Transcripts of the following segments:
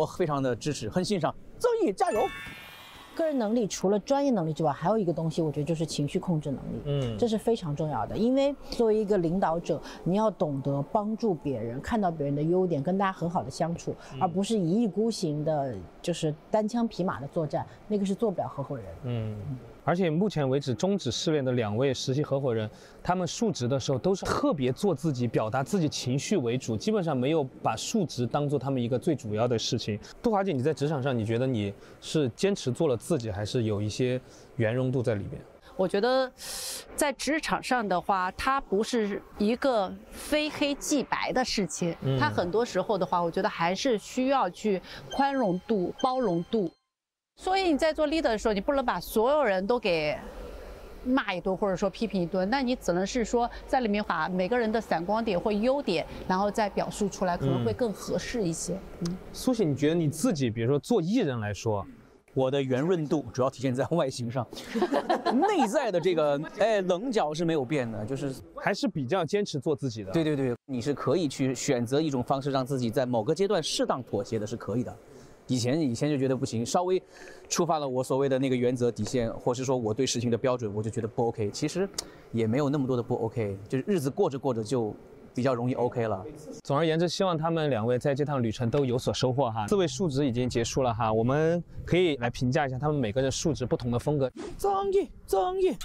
我非常的支持，很欣赏。曾毅，加油！个人能力除了专业能力之外，还有一个东西，我觉得就是情绪控制能力。这是非常重要的，因为作为一个领导者，你要懂得帮助别人，看到别人的优点，跟大家很好的相处，而不是一意孤行的，就是单枪匹马的作战，那个是做不了合伙人。而且目前为止，终止试炼的2位实习合伙人，他们述职的时候都是特别做自己，表达自己情绪为主，基本上没有把述职当做他们一个最主要的事情。杜华姐，你在职场上，你觉得你是坚持做了自己，还是有一些圆融度在里面？我觉得，在职场上的话，它不是一个非黑即白的事情，它很多时候的话，我觉得还是需要去宽容度、包容度。 所以你在做 leader 的时候，你不能把所有人都给骂一顿，或者说批评一顿，那你只能是说在里面把每个人的闪光点或优点，然后再表述出来，可能会更合适一些。苏醒，你觉得你自己，比如说做艺人来说，我的圆润度主要体现在外形上，内在的这个棱角是没有变的，就是还是比较坚持做自己的。对对对，你是可以去选择一种方式，让自己在某个阶段适当妥协的，是可以的。 以前就觉得不行，稍微触发了我所谓的那个原则底线，或是说我对事情的标准，我就觉得不 OK。其实也没有那么多的不 OK， 就是日子过着过着就比较容易 OK 了。总而言之，希望他们2位在这趟旅程都有所收获哈。4位述职已经结束了哈，我们可以来评价一下他们每个人述职不同的风格。综艺。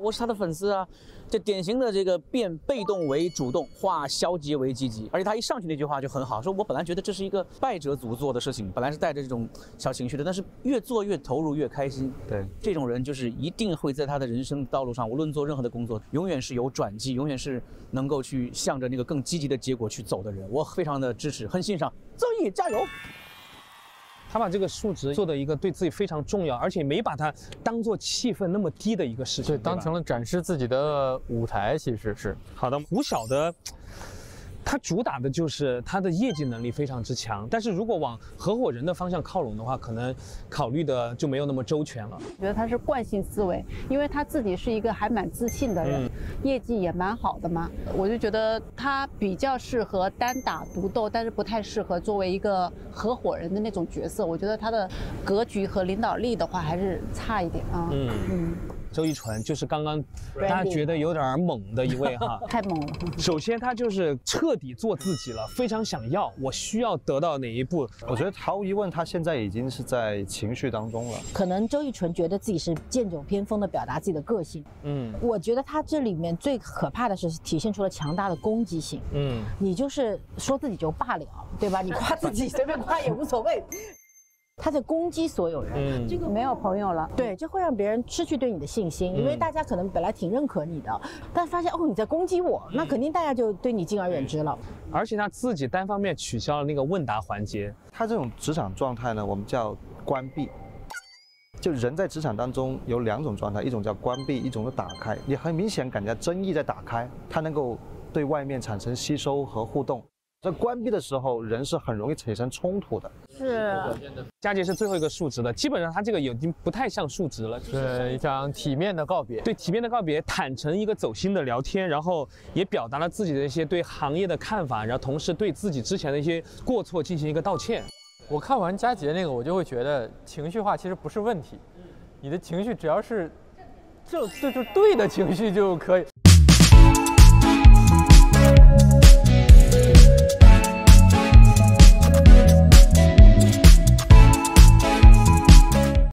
我是他的粉丝啊，这典型的这个变被动为主动，化消极为积极。而且他一上去那句话就很好，说我本来觉得这是一个败者组做的事情，本来是带着这种小情绪的，但是越做越投入，越开心。对，这种人就是一定会在他的人生道路上，无论做任何的工作，永远是有转机，永远是能够去向着那个更积极的结果去走的人。我非常的支持，很欣赏。曾毅，加油！ 他把这个述职做的一个对自己非常重要，而且没把它当做气氛那么低的一个事情，对，当成了展示自己的舞台，其实是好的。胡晓的，他主打的就是他的业绩能力非常之强，但是如果往合伙人的方向靠拢的话，可能考虑的就没有那么周全了。我觉得他是惯性思维，因为他自己是一个还蛮自信的人，业绩也蛮好的嘛，我就觉得他比较适合单打独斗，但是不太适合作为一个。 合伙人的那种角色，我觉得他的格局和领导力的话还是差一点啊。周一纯就是刚刚大家觉得有点猛的一位哈，太猛了。首先他就是彻底做自己了，非常想要，我需要得到哪一步？我觉得毫无疑问，他现在已经是在情绪当中了。可能周一纯觉得自己是剑走偏锋的表达自己的个性。我觉得他这里面最可怕的是体现出了强大的攻击性。你就是说自己就罢了，对吧？你夸自己随便夸也无所谓。 他在攻击所有人，这个没有朋友了，对，这会让别人失去对你的信心，因为大家可能本来挺认可你的，但发现哦你在攻击我，那肯定大家就对你敬而远之了。而且他自己单方面取消了那个问答环节，他这种职场状态呢，我们叫关闭。就人在职场当中有2种状态，一种叫关闭，一种叫打开。你很明显感觉争议在打开，他能够对外面产生吸收和互动。 在关闭的时候，人是很容易产生冲突的。是，佳杰是最后一个述职的，基本上他这个已经不太像述职了，是一场体面的告别。对，体面的告别，坦诚一个走心的聊天，然后也表达了自己的一些对行业的看法，然后同时对自己之前的一些过错进行一个道歉。我看完佳杰那个，我就会觉得情绪化其实不是问题，你的情绪只要是。这就是对的情绪就可以，